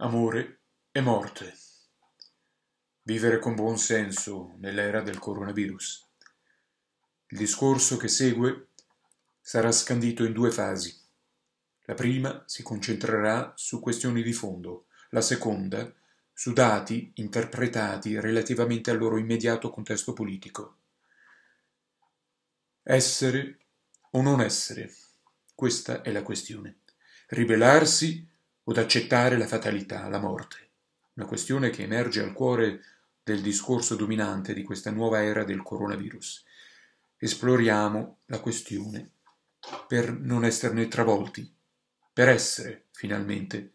Amore e morte. Vivere con buon senso nell'era del coronavirus. Il discorso che segue sarà scandito in due fasi. La prima si concentrerà su questioni di fondo, la seconda su dati interpretati relativamente al loro immediato contesto politico. Essere o non essere, questa è la questione. Ribellarsi o ad accettare la fatalità, la morte. Una questione che emerge al cuore del discorso dominante di questa nuova era del coronavirus. Esploriamo la questione per non esserne travolti, per essere, finalmente,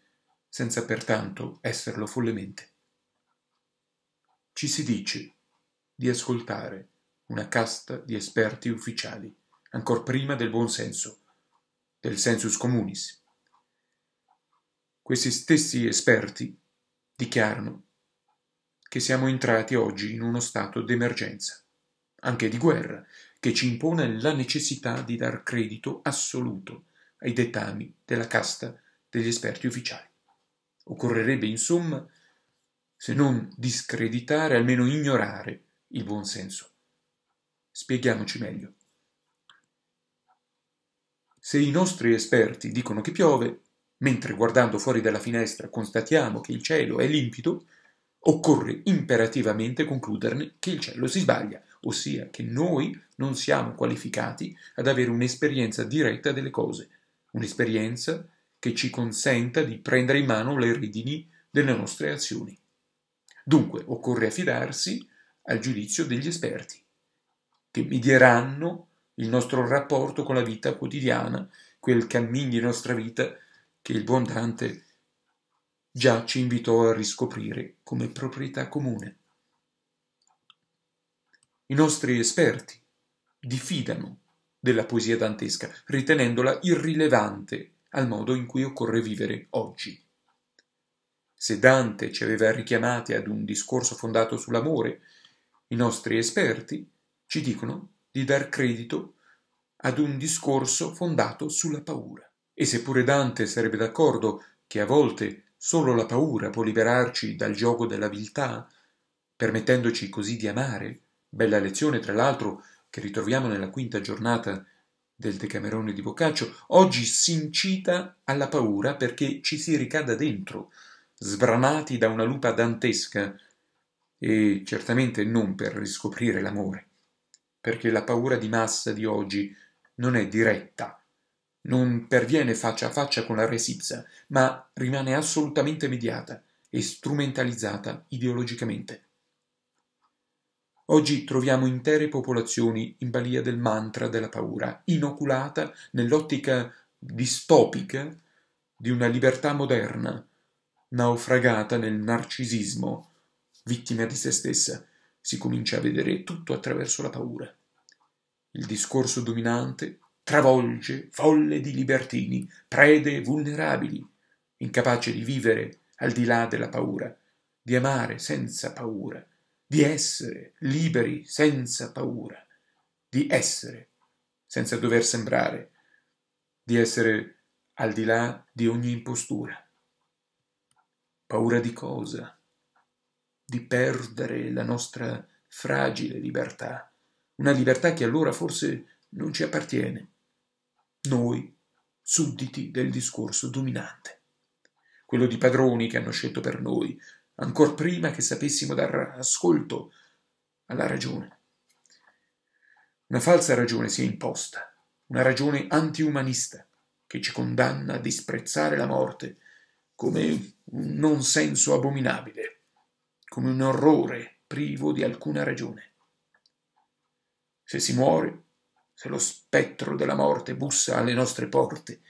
senza pertanto esserlo follemente. Ci si dice di ascoltare una casta di esperti ufficiali, ancor prima del buon senso, del sensus comunis. Questi stessi esperti dichiarano che siamo entrati oggi in uno stato d'emergenza, anche di guerra, che ci impone la necessità di dar credito assoluto ai dettami della casta degli esperti ufficiali. Occorrerebbe, insomma, se non discreditare, almeno ignorare il buon senso. Spieghiamoci meglio. Se i nostri esperti dicono che piove, mentre guardando fuori dalla finestra constatiamo che il cielo è limpido, occorre imperativamente concluderne che il cielo si sbaglia, ossia che noi non siamo qualificati ad avere un'esperienza diretta delle cose, un'esperienza che ci consenta di prendere in mano le redini delle nostre azioni. Dunque, occorre affidarsi al giudizio degli esperti, che midieranno il nostro rapporto con la vita quotidiana, quel cammino di nostra vita che il buon Dante già ci invitò a riscoprire come proprietà comune. I nostri esperti diffidano della poesia dantesca, ritenendola irrilevante al modo in cui occorre vivere oggi. Se Dante ci aveva richiamati ad un discorso fondato sull'amore, i nostri esperti ci dicono di dar credito ad un discorso fondato sulla paura. E seppure Dante sarebbe d'accordo che a volte solo la paura può liberarci dal giogo della viltà, permettendoci così di amare, bella lezione tra l'altro che ritroviamo nella quinta giornata del Decamerone di Boccaccio, oggi si incita alla paura perché ci si ricada dentro, sbranati da una lupa dantesca, e certamente non per riscoprire l'amore, perché la paura di massa di oggi non è diretta, non perviene faccia a faccia con la resizza, ma rimane assolutamente mediata e strumentalizzata ideologicamente. Oggi troviamo intere popolazioni in balia del mantra della paura, inoculata nell'ottica distopica di una libertà moderna, naufragata nel narcisismo, vittima di se stessa. Si comincia a vedere tutto attraverso la paura. Il discorso dominante travolge folle di libertini, prede vulnerabili, incapaci di vivere al di là della paura, di amare senza paura, di essere liberi senza paura, di essere senza dover sembrare, di essere al di là di ogni impostura. Paura di cosa? Di perdere la nostra fragile libertà, una libertà che allora forse non ci appartiene. Noi, sudditi del discorso dominante, quello di padroni che hanno scelto per noi, ancor prima che sapessimo dar ascolto alla ragione. Una falsa ragione si è imposta, una ragione antiumanista che ci condanna a disprezzare la morte come un non senso abominabile, come un orrore privo di alcuna ragione. Se si muore, se lo spettro della morte bussa alle nostre porte,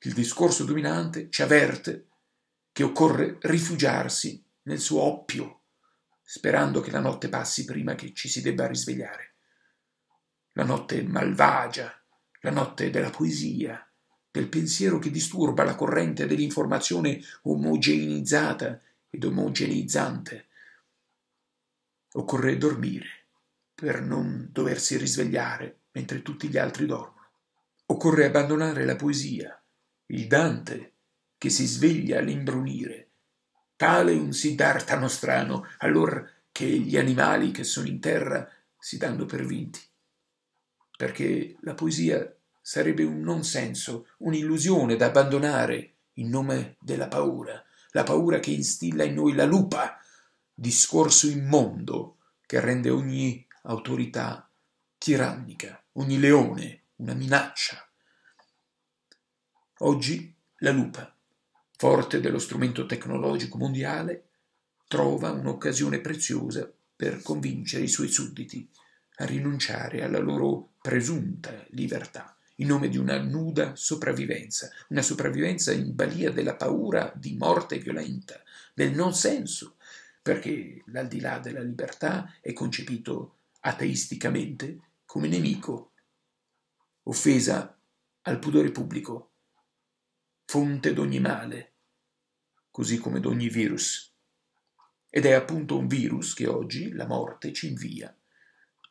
il discorso dominante ci avverte che occorre rifugiarsi nel suo oppio, sperando che la notte passi prima che ci si debba risvegliare. La notte malvagia, la notte della poesia, del pensiero che disturba la corrente dell'informazione omogeneizzata ed omogeneizzante. Occorre dormire per non doversi risvegliare mentre tutti gli altri dormono. Occorre abbandonare la poesia, il Dante che si sveglia all'imbrunire Tale un Siddhartha nostrano, allor che gli animali che sono in terra si danno per vinti. Perché la poesia sarebbe un non senso, un'illusione da abbandonare in nome della paura, la paura che instilla in noi la lupa, discorso immondo che rende ogni autorità tirannica, ogni leone una minaccia. Oggi la lupa, forte dello strumento tecnologico mondiale, trova un'occasione preziosa per convincere i suoi sudditi a rinunciare alla loro presunta libertà, in nome di una nuda sopravvivenza, una sopravvivenza in balia della paura di morte violenta, del non senso, perché l'aldilà della libertà è concepito ateisticamente come nemico, offesa al pudore pubblico, fonte d'ogni male, così come d'ogni virus. Ed è appunto un virus che oggi la morte ci invia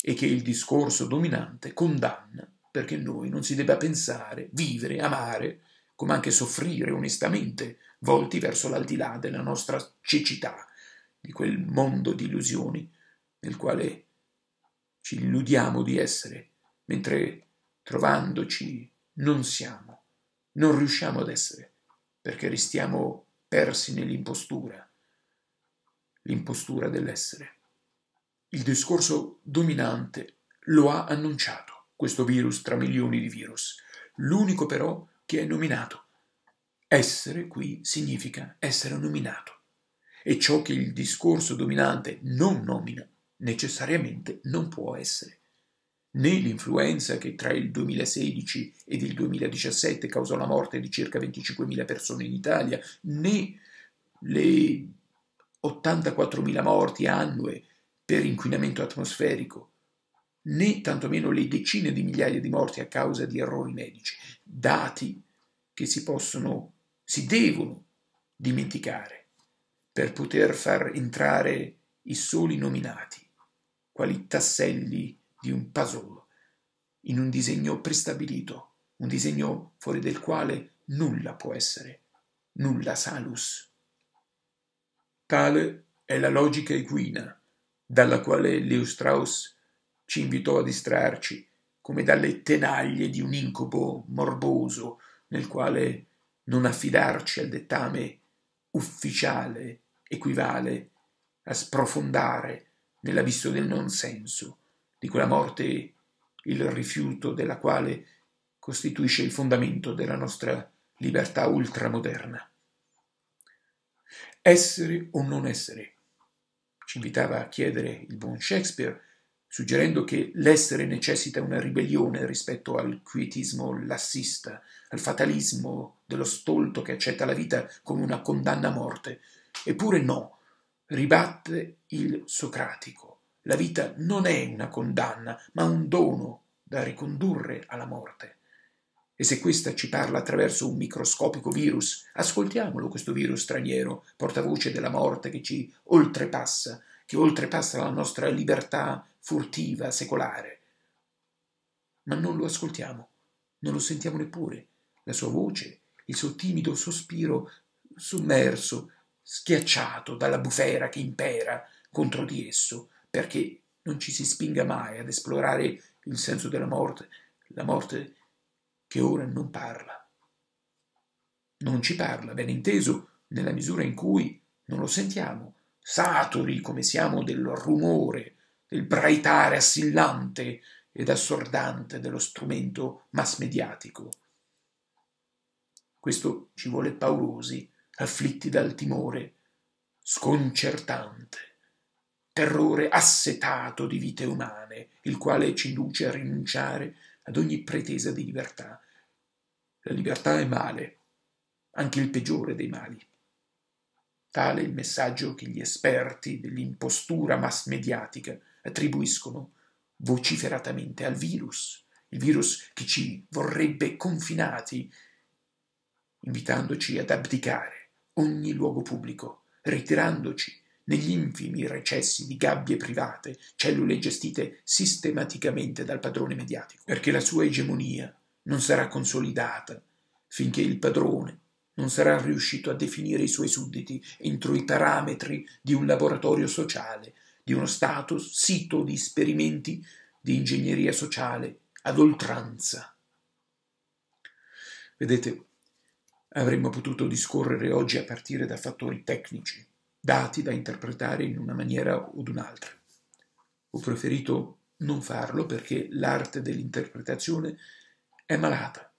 e che il discorso dominante condanna, perché noi non si debba pensare, vivere, amare, come anche soffrire onestamente, volti verso l'aldilà della nostra cecità, di quel mondo di illusioni nel quale ci illudiamo di essere, mentre trovandoci non siamo, non riusciamo ad essere, perché restiamo persi nell'impostura, l'impostura dell'essere. Il discorso dominante lo ha annunciato, questo virus tra milioni di virus, l'unico però che è nominato. Essere qui significa essere nominato, e ciò che il discorso dominante non nomina necessariamente non può essere. Né l'influenza che tra il 2016 ed il 2017 causò la morte di circa 25.000 persone in Italia, né le 84.000 morti annue per inquinamento atmosferico, né tantomeno le decine di migliaia di morti a causa di errori medici, dati che si devono dimenticare per poter far entrare i soli nominati, quali tasselli di un puzzle, in un disegno prestabilito, un disegno fuori del quale nulla può essere, nulla salus. Tale è la logica equina dalla quale Leo Strauss ci invitò a distrarci, come dalle tenaglie di un incubo morboso nel quale non affidarci al dettame ufficiale equivale a sprofondare nell'abisso del non senso, di quella morte il rifiuto della quale costituisce il fondamento della nostra libertà ultramoderna. Essere o non essere, ci invitava a chiedere il buon Shakespeare, suggerendo che l'essere necessita una ribellione rispetto al quietismo lassista, al fatalismo dello stolto che accetta la vita come una condanna a morte. Eppure no, ribatte il socratico. La vita non è una condanna, ma un dono da ricondurre alla morte. E se questa ci parla attraverso un microscopico virus, ascoltiamolo questo virus straniero, portavoce della morte che ci oltrepassa, che oltrepassa la nostra libertà furtiva, secolare. Ma non lo ascoltiamo, non lo sentiamo neppure. La sua voce, il suo timido sospiro sommerso, schiacciato dalla bufera che impera contro di esso, perché non ci si spinga mai ad esplorare il senso della morte, la morte che ora non parla. Non ci parla, ben inteso, nella misura in cui non lo sentiamo, saturi come siamo del rumore, del braitare assillante ed assordante dello strumento mass-mediatico. Questo ci vuole paurosi, afflitti dal timore sconcertante, terrore assetato di vite umane, il quale ci induce a rinunciare ad ogni pretesa di libertà. La libertà è male, anche il peggiore dei mali. Tale è il messaggio che gli esperti dell'impostura mass-mediatica attribuiscono vociferatamente al virus, il virus che ci vorrebbe confinati, invitandoci ad abdicare ogni luogo pubblico, ritirandoci negli infimi recessi di gabbie private, cellule gestite sistematicamente dal padrone mediatico, perché la sua egemonia non sarà consolidata finché il padrone non sarà riuscito a definire i suoi sudditi entro i parametri di un laboratorio sociale, di uno stato sito di esperimenti di ingegneria sociale ad oltranza. Vedete, avremmo potuto discorrere oggi a partire da fattori tecnici, dati da interpretare in una maniera o ad un'altra. Ho preferito non farlo perché l'arte dell'interpretazione è malata,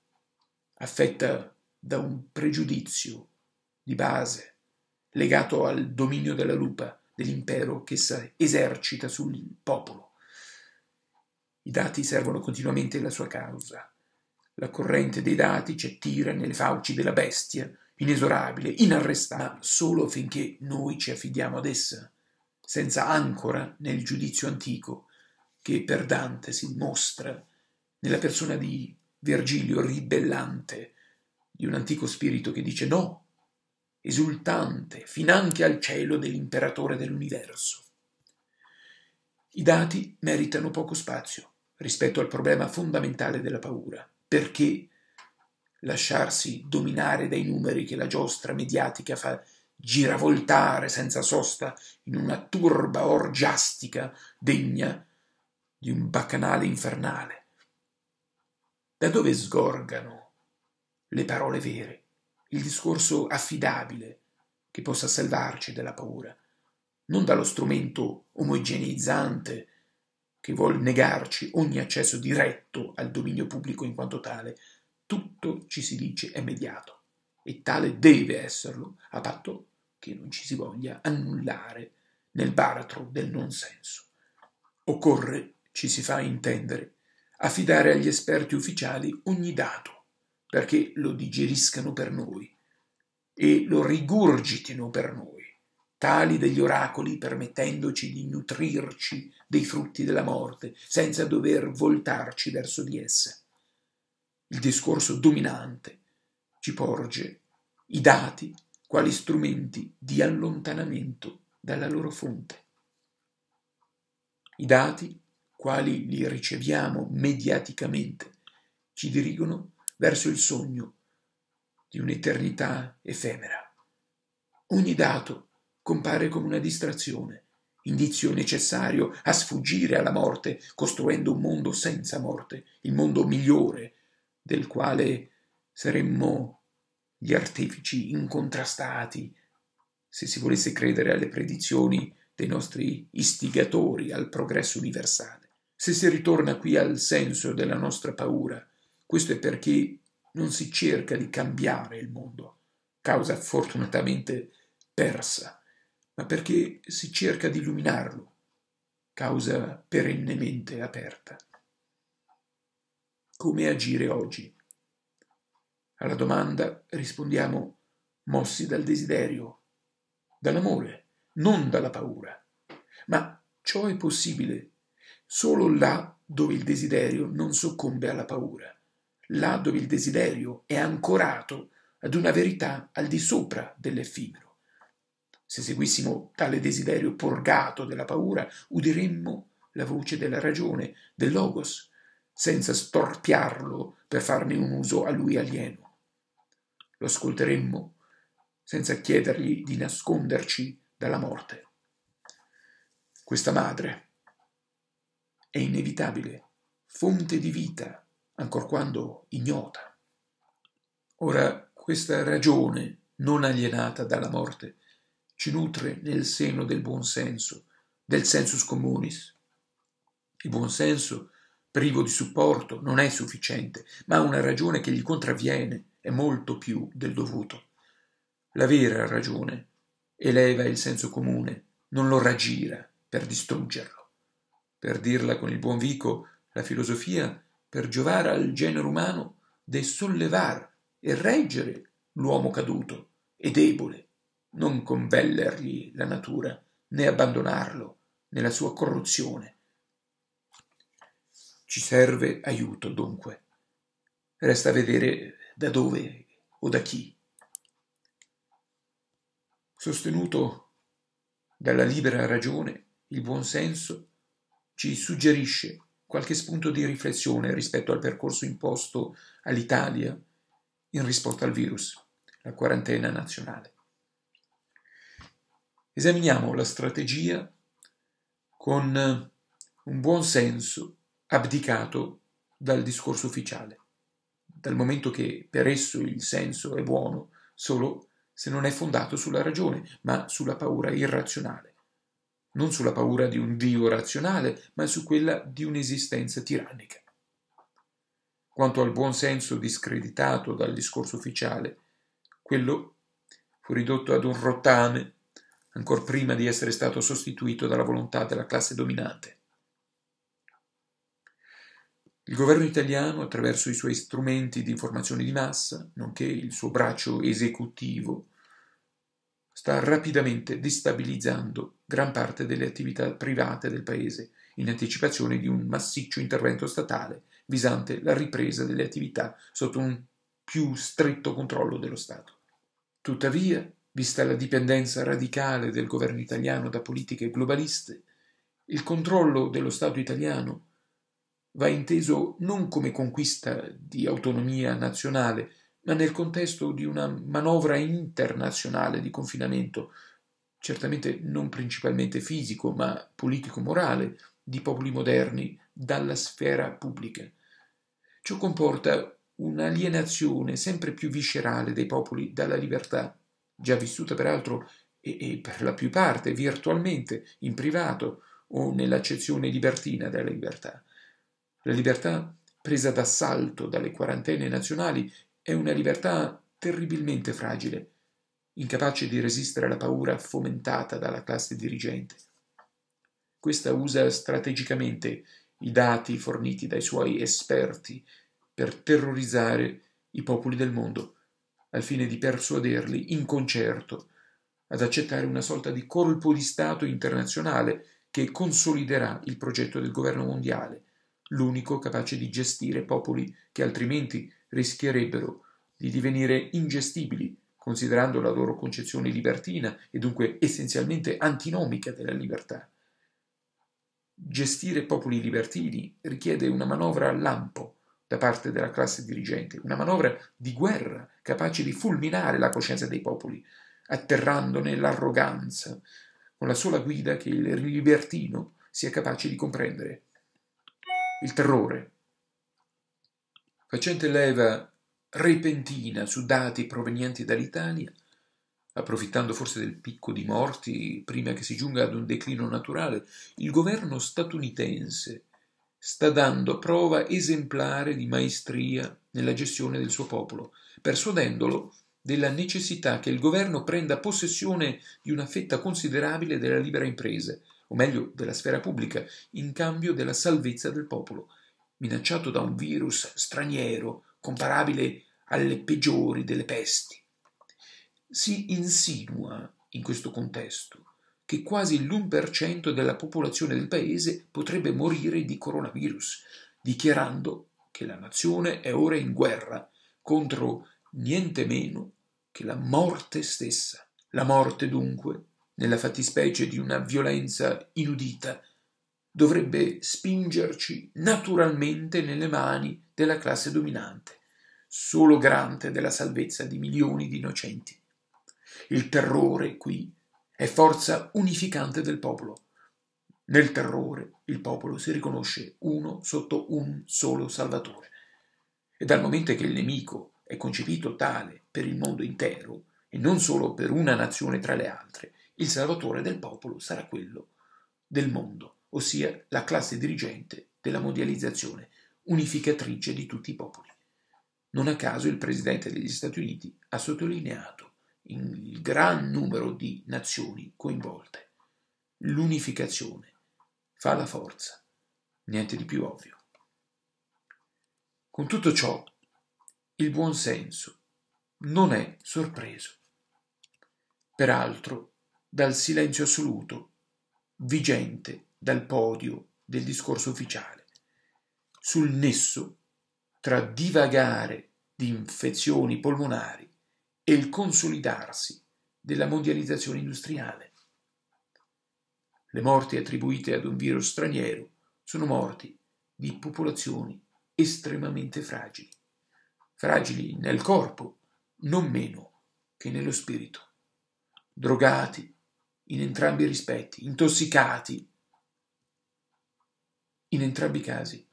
affetta da un pregiudizio di base legato al dominio della lupa, dell'impero che essa esercita sul popolo. I dati servono continuamente alla sua causa. La corrente dei dati ci attira nelle fauci della bestia, inesorabile, inarrestabile, ma solo finché noi ci affidiamo ad essa, senza ancora nel giudizio antico che per Dante si mostra nella persona di Virgilio ribellante, di un antico spirito che dice no, esultante, finanche al cielo dell'imperatore dell'universo. I dati meritano poco spazio rispetto al problema fondamentale della paura. Perché lasciarsi dominare dai numeri che la giostra mediatica fa giravoltare senza sosta in una turba orgiastica degna di un baccanale infernale? Da dove sgorgano le parole vere, il discorso affidabile che possa salvarci dalla paura? Non dallo strumento omogeneizzante che vuol negarci ogni accesso diretto al dominio pubblico in quanto tale. Tutto, ci si dice, è mediato, e tale deve esserlo, a patto che non ci si voglia annullare nel baratro del non senso. Occorre, ci si fa intendere, affidare agli esperti ufficiali ogni dato, perché lo digeriscano per noi e lo rigurgitino per noi, tali degli oracoli, permettendoci di nutrirci dei frutti della morte senza dover voltarci verso di essa. Il discorso dominante ci porge i dati quali strumenti di allontanamento dalla loro fonte. I dati quali li riceviamo mediaticamente ci dirigono verso il sogno di un'eternità effimera. Ogni dato compare come una distrazione, indizio necessario a sfuggire alla morte, costruendo un mondo senza morte, il mondo migliore del quale saremmo gli artefici incontrastati se si volesse credere alle predizioni dei nostri istigatori al progresso universale. Se si ritorna qui al senso della nostra paura, questo è perché non si cerca di cambiare il mondo, causa fortunatamente persa, ma perché si cerca di illuminarlo, causa perennemente aperta. Come agire oggi? Alla domanda rispondiamo mossi dal desiderio, dall'amore, non dalla paura. Ma ciò è possibile solo là dove il desiderio non soccombe alla paura, là dove il desiderio è ancorato ad una verità al di sopra dell'effimero. Se seguissimo tale desiderio porgato della paura, udiremmo la voce della ragione, del logos, senza storpiarlo per farne un uso a lui alieno. Lo ascolteremmo senza chiedergli di nasconderci dalla morte. Questa madre è inevitabile, fonte di vita, ancor quando ignota. Ora, questa ragione non alienata dalla morte ci nutre nel seno del buon senso, del sensus communis. Il buon senso, privo di supporto, non è sufficiente, ma una ragione che gli contravviene è molto più del dovuto. La vera ragione eleva il senso comune, non lo raggira per distruggerlo. Per dirla con il buon Vico, la filosofia, per giovare al genere umano, de sollevar e reggere l'uomo caduto e debole, non convellergli la natura, né abbandonarlo nella sua corruzione. Ci serve aiuto, dunque. Resta a vedere da dove o da chi. Sostenuto dalla libera ragione, il buon senso ci suggerisce qualche spunto di riflessione rispetto al percorso imposto all'Italia in risposta al virus. la quarantena nazionale. Esaminiamo la strategia con un buon senso abdicato dal discorso ufficiale, dal momento che per esso il senso è buono solo se non è fondato sulla ragione, ma sulla paura irrazionale, non sulla paura di un Dio razionale, ma su quella di un'esistenza tirannica. Quanto al buon senso discreditato dal discorso ufficiale, quello fu ridotto ad un rottame ancor prima di essere stato sostituito dalla volontà della classe dominante. Il governo italiano, attraverso i suoi strumenti di informazione di massa, nonché il suo braccio esecutivo, sta rapidamente destabilizzando gran parte delle attività private del Paese, in anticipazione di un massiccio intervento statale visante la ripresa delle attività sotto un più stretto controllo dello Stato. Tuttavia, vista la dipendenza radicale del governo italiano da politiche globaliste, il controllo dello Stato italiano va inteso non come conquista di autonomia nazionale, ma nel contesto di una manovra internazionale di confinamento, certamente non principalmente fisico, ma politico-morale, di popoli moderni dalla sfera pubblica. Ciò comporta un'alienazione sempre più viscerale dei popoli dalla libertà, già vissuta peraltro e per la più parte virtualmente, in privato o nell'accezione libertina della libertà. La libertà presa d'assalto dalle quarantene nazionali è una libertà terribilmente fragile, incapace di resistere alla paura fomentata dalla classe dirigente. Questa usa strategicamente i dati forniti dai suoi esperti per terrorizzare i popoli del mondo, al fine di persuaderli in concerto ad accettare una sorta di colpo di Stato internazionale che consoliderà il progetto del governo mondiale, l'unico capace di gestire popoli che altrimenti rischierebbero di divenire ingestibili, considerando la loro concezione libertina e dunque essenzialmente antinomica della libertà. Gestire popoli libertini richiede una manovra a lampo da parte della classe dirigente, una manovra di guerra capace di fulminare la coscienza dei popoli, atterrandone l'arroganza, con la sola guida che il libertino sia capace di comprendere. Il terrore, facente leva repentina su dati provenienti dall'Italia, approfittando forse del picco di morti prima che si giunga ad un declino naturale, il governo statunitense sta dando prova esemplare di maestria nella gestione del suo popolo, persuadendolo della necessità che il governo prenda possessione di una fetta considerabile della libera impresa, o meglio della sfera pubblica, in cambio della salvezza del popolo, minacciato da un virus straniero comparabile alle peggiori delle pesti. Si insinua in questo contesto che quasi l'1% della popolazione del paese potrebbe morire di coronavirus, dichiarando che la nazione è ora in guerra contro niente meno che la morte stessa. La morte, dunque, nella fattispecie di una violenza inudita, dovrebbe spingerci naturalmente nelle mani della classe dominante, solo garante della salvezza di milioni di innocenti. Il terrore qui è forza unificante del popolo. Nel terrore il popolo si riconosce uno sotto un solo salvatore. E dal momento che il nemico è concepito tale per il mondo intero e non solo per una nazione tra le altre, il salvatore del popolo sarà quello del mondo, ossia la classe dirigente della mondializzazione, unificatrice di tutti i popoli. Non a caso il presidente degli Stati Uniti ha sottolineato il gran numero di nazioni coinvolte. L'unificazione fa la forza, niente di più ovvio. Con tutto ciò, il buon senso non è sorpreso. Peraltro, dal silenzio assoluto, vigente dal podio del discorso ufficiale, sul nesso tra divagare di infezioni polmonari e il consolidarsi della mondializzazione industriale. Le morti attribuite ad un virus straniero sono morti di popolazioni estremamente fragili, fragili nel corpo non meno che nello spirito, drogati in entrambi i rispetti, intossicati in entrambi i casi,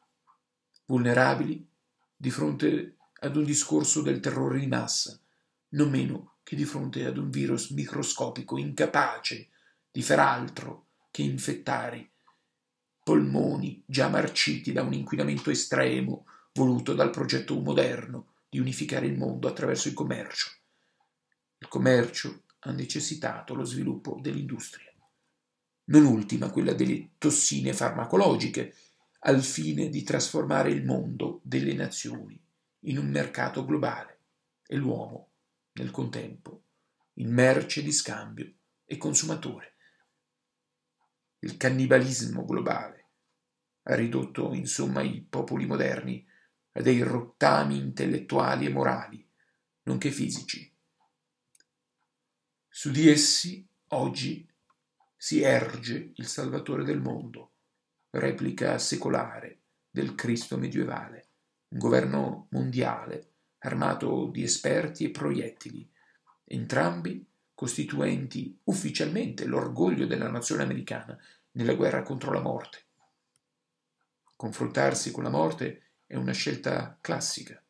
vulnerabili di fronte ad un discorso del terrore di massa, non meno che di fronte ad un virus microscopico incapace di far altro che infettare polmoni già marciti da un inquinamento estremo voluto dal progetto moderno di unificare il mondo attraverso il commercio. Il commercio ha necessitato lo sviluppo dell'industria, non ultima quella delle tossine farmacologiche, al fine di trasformare il mondo delle nazioni in un mercato globale e l'uomo, nel contempo, in merce di scambio e consumatore. Il cannibalismo globale ha ridotto, insomma, i popoli moderni a dei rottami intellettuali e morali, nonché fisici. Su di essi oggi si erge il Salvatore del mondo, replica secolare del Cristo medievale, un governo mondiale armato di esperti e proiettili, entrambi costituenti ufficialmente l'orgoglio della nazione americana nella guerra contro la morte. Confrontarsi con la morte è una scelta classica.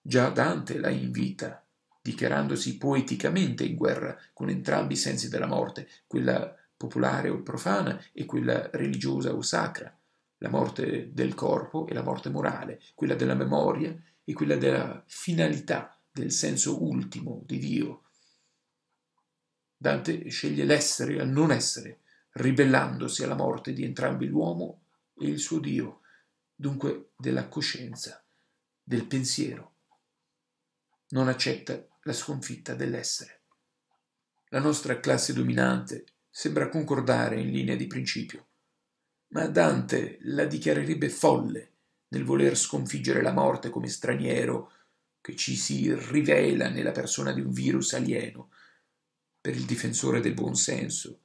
Già Dante la invita, dichiarandosi poeticamente in guerra con entrambi i sensi della morte, quella popolare o profana e quella religiosa o sacra, la morte del corpo e la morte morale, quella della memoria e quella della finalità, del senso ultimo di Dio. Dante sceglie l'essere al non essere, ribellandosi alla morte di entrambi l'uomo e il suo Dio, dunque della coscienza, del pensiero. Non accetta la sconfitta dell'essere. La nostra classe dominante sembra concordare in linea di principio, ma Dante la dichiarerebbe folle nel voler sconfiggere la morte come straniero che ci si rivela nella persona di un virus alieno. Per il difensore del buon senso,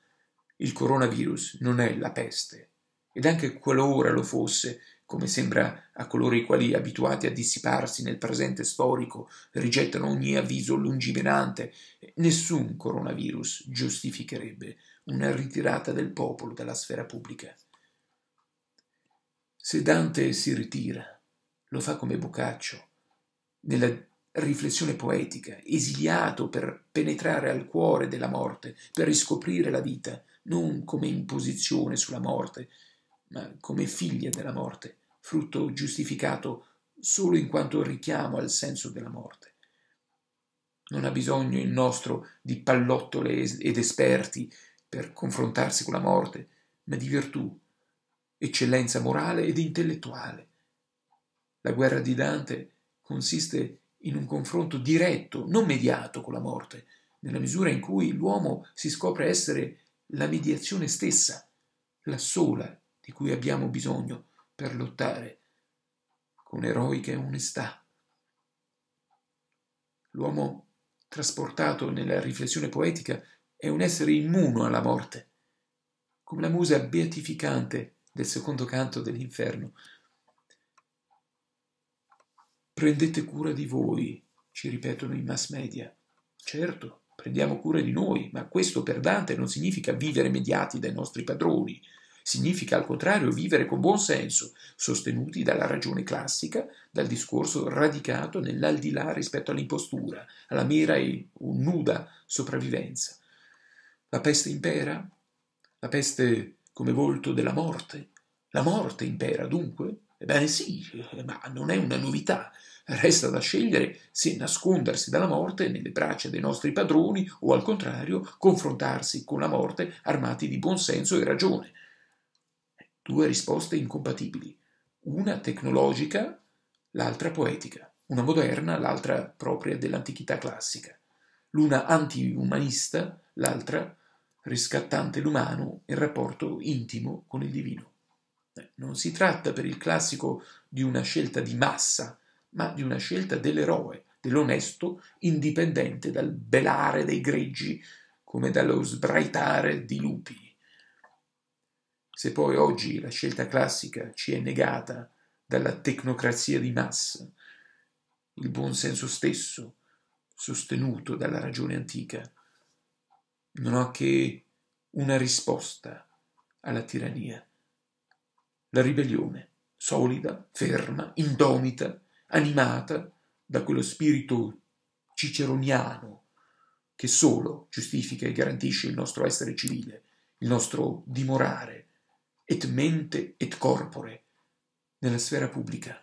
il coronavirus non è la peste, ed anche qualora lo fosse, come sembra a coloro i quali, abituati a dissiparsi nel presente storico, rigettano ogni avviso lungimirante, nessun coronavirus giustificherebbe una ritirata del popolo dalla sfera pubblica. Se Dante si ritira, lo fa come Boccaccio, nella riflessione poetica, esiliato per penetrare al cuore della morte, per riscoprire la vita, non come imposizione sulla morte, ma come figlia della morte, frutto giustificato solo in quanto richiamo al senso della morte. Non ha bisogno il nostro di pallottole ed esperti per confrontarsi con la morte, ma di virtù, eccellenza morale ed intellettuale. La guerra di Dante consiste in un confronto diretto, non mediato, con la morte, nella misura in cui l'uomo si scopre essere la mediazione stessa, la sola di cui abbiamo bisogno per lottare con eroica onestà. L'uomo, trasportato nella riflessione poetica, è un essere immuno alla morte, come la musa beatificante del secondo canto dell'Inferno. Prendete cura di voi, ci ripetono i mass media. Certo, prendiamo cura di noi, ma questo per Dante non significa vivere mediati dai nostri padroni. Significa, al contrario, vivere con buon senso, sostenuti dalla ragione classica, dal discorso radicato nell'aldilà rispetto all'impostura, alla mera e nuda sopravvivenza. La peste impera? La peste come volto della morte? La morte impera, dunque? Ebbene sì, ma non è una novità. Resta da scegliere se nascondersi dalla morte nelle braccia dei nostri padroni o, al contrario, confrontarsi con la morte armati di buonsenso e ragione. Due risposte incompatibili, una tecnologica, l'altra poetica, una moderna, l'altra propria dell'antichità classica, l'una antiumanista, l'altra riscattante l'umano in rapporto intimo con il divino. Non si tratta per il classico di una scelta di massa, ma di una scelta dell'eroe, dell'onesto, indipendente dal belare dei greggi come dallo sbraitare di lupi. Se poi oggi la scelta classica ci è negata dalla tecnocrazia di massa, il buon senso stesso, sostenuto dalla ragione antica, non ha che una risposta alla tirannia: la ribellione, solida, ferma, indomita, animata da quello spirito ciceroniano che solo giustifica e garantisce il nostro essere civile, il nostro dimorare, et mente et corpore, nella sfera pubblica.